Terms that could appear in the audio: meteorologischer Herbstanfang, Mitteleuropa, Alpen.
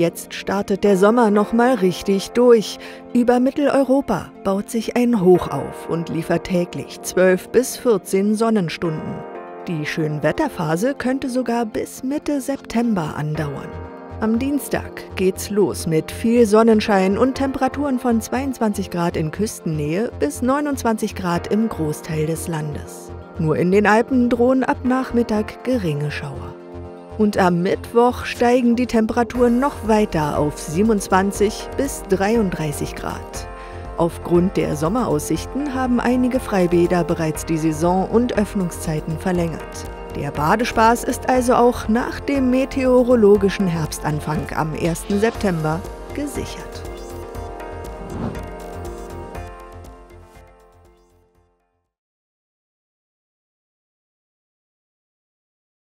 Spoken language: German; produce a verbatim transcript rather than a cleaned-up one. Jetzt startet der Sommer nochmal richtig durch. Über Mitteleuropa baut sich ein Hoch auf und liefert täglich zwölf bis vierzehn Sonnenstunden. Die Schönwetterphase könnte sogar bis Mitte September andauern. Am Dienstag geht's los mit viel Sonnenschein und Temperaturen von zweiundzwanzig Grad in Küstennähe bis neunundzwanzig Grad im Großteil des Landes. Nur in den Alpen drohen ab Nachmittag geringe Schauer. Und am Mittwoch steigen die Temperaturen noch weiter auf siebenundzwanzig bis dreiunddreißig Grad. Aufgrund der Sommeraussichten haben einige Freibäder bereits die Saison- und Öffnungszeiten verlängert. Der Badespaß ist also auch nach dem meteorologischen Herbstanfang am ersten September gesichert.